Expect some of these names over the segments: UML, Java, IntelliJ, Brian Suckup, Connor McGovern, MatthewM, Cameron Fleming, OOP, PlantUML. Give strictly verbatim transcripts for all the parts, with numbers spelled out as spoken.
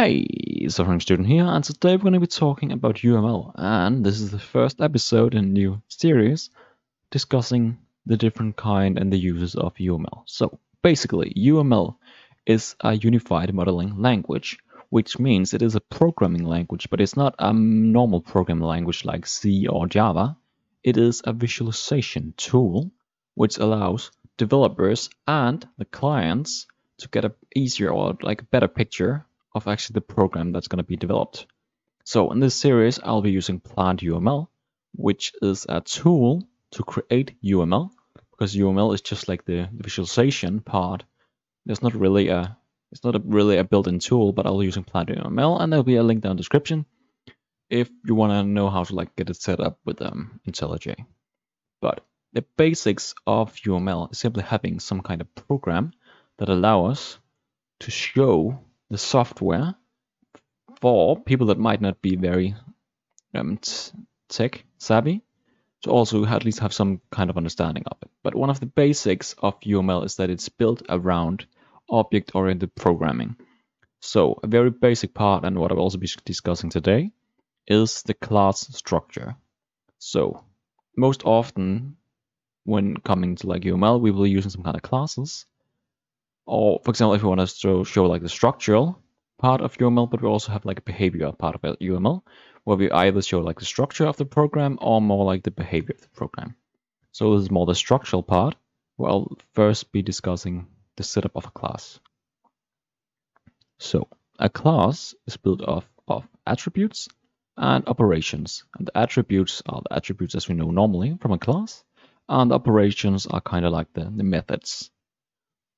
Hey, Suffering Student here, and today we're going to be talking about U M L, and this is the first episode in a new series discussing the different kind and the uses of U M L. So basically, U M L is a unified modeling language, which means it is a programming language, but it's not a normal programming language like C or Java. It is a visualization tool which allows developers and the clients to get a easier or like a better picture of actually the program that's going to be developed. So in this series, I'll be using PlantUML, which is a tool to create U M L, because U M L is just like the visualization part. There's not really a, it's not a, really a built-in tool, but I'll be using PlantUML, and there'll be a link down in the description if you want to know how to like get it set up with um, IntelliJ. But the basics of U M L is simply having some kind of program that allow us to show the software for people that might not be very um, tech savvy to also at least have some kind of understanding of it. But one of the basics of U M L is that it's built around object-oriented programming. So a very basic part, and what I'll also be discussing today, is the class structure. So most often when coming to like U M L, we will be using some kind of classes. Or, for example, if we want to show like the structural part of U M L, but we also have like a behavioral part of U M L, where we either show like the structure of the program or more like the behavior of the program. So this is more the structural part, where I'll first be discussing the setup of a class. So a class is built off of attributes and operations. And the attributes are the attributes as we know normally from a class, and the operations are kind of like the, the methods.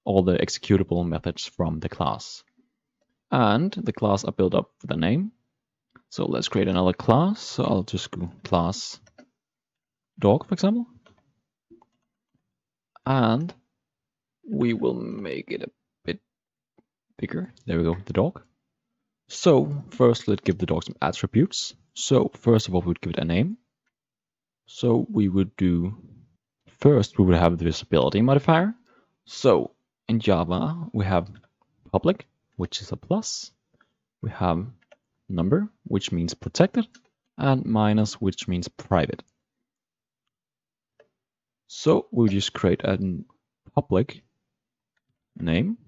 All the executable methods from the class. And the class are built up with a name. So let's create another class. So I'll just go class dog, for example. And we will make it a bit bigger. There we go, the dog. So first, let's give the dog some attributes. So first of all, we'd give it a name. So we would do, first we would have the visibility modifier. So in Java, we have public, which is a plus. We have number, which means protected, and minus, which means private. So we'll just create a public name,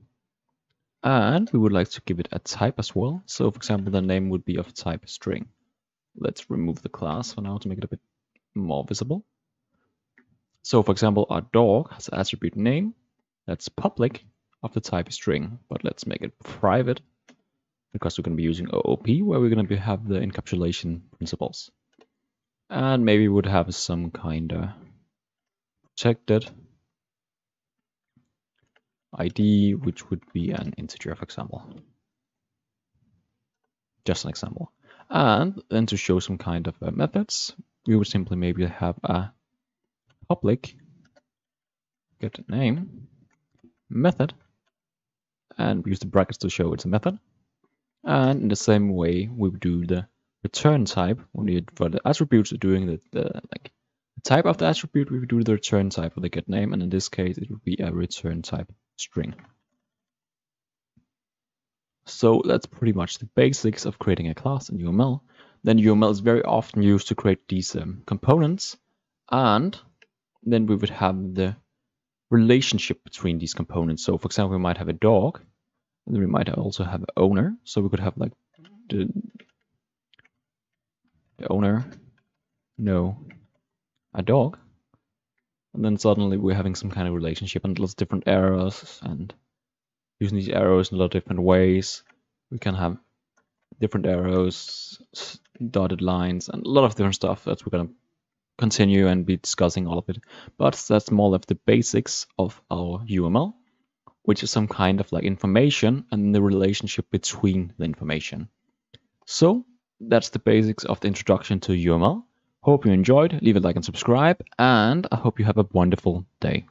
and we would like to give it a type as well. So for example, the name would be of type string. Let's remove the class for now to make it a bit more visible. So for example, our dog has an attribute name. That's public of the type string, but let's make it private because we're going to be using O O P, where we're going to have the encapsulation principles. And maybe we would have some kind of protected I D, which would be an integer, for example. Just an example. And then to show some kind of uh, methods, we would simply maybe have a public get name method, and we use the brackets to show it's a method. And in the same way, we do the return type. We need for the attributes doing the, the like the type of the attribute, we do the return type for the get name, and in this case it would be a return type string. So that's pretty much the basics of creating a class in U M L. Then U M L is very often used to create these um, components, and then we would have the relationship between these components. So for example, we might have a dog, and then we might also have an owner. So we could have like the, the owner, no, a dog. And then suddenly we're having some kind of relationship and lots of different arrows, and using these arrows in a lot of different ways. We can have different arrows, dotted lines, and a lot of different stuff that we're going to continue and be discussing all of it. But that's more or less the basics of our U M L, which is some kind of like information and the relationship between the information. So that's the basics of the introduction to U M L. Hope you enjoyed. Leave a like and subscribe, and I hope you have a wonderful day.